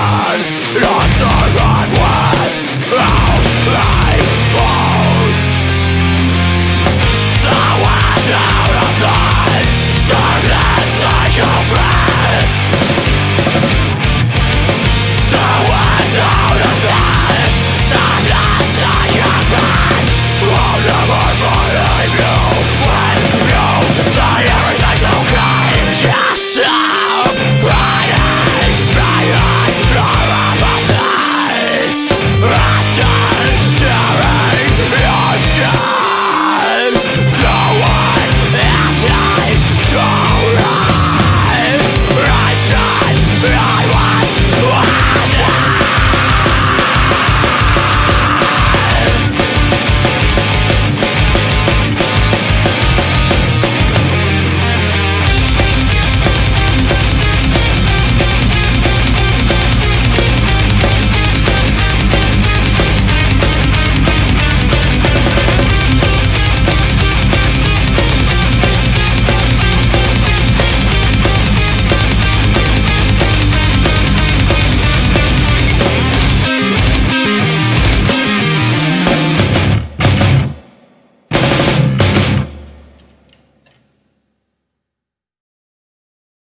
God!